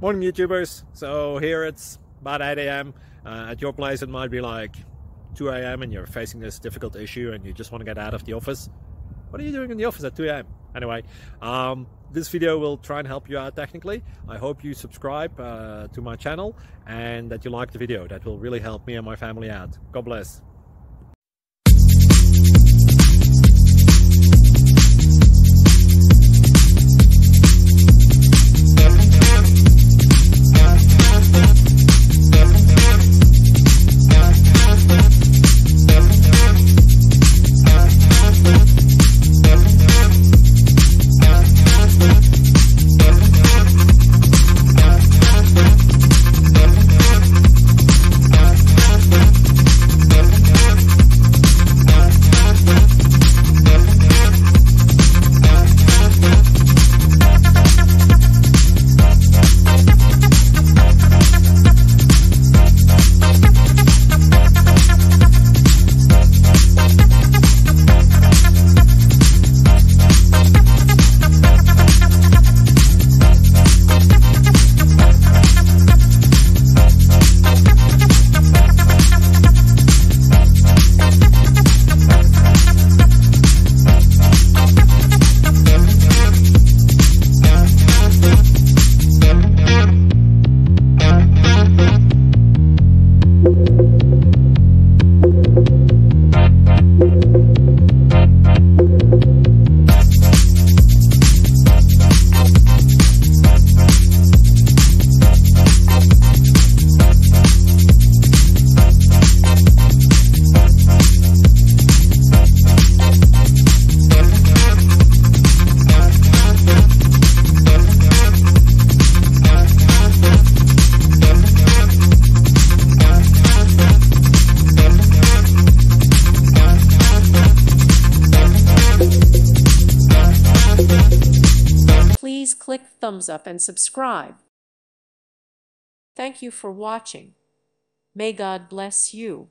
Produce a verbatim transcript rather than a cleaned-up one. Morning YouTubers. So here it's about eight A M Uh, at your place it might be like two A M and you're facing this difficult issue and you just want to get out of the office. What are you doing in the office at two A M? Anyway, um, this video will try and help you out technically. I hope you subscribe uh, to my channel and that you like the video. That will really help me and my family out. God bless. Please click thumbs up and subscribe. Thank you for watching. May God bless you.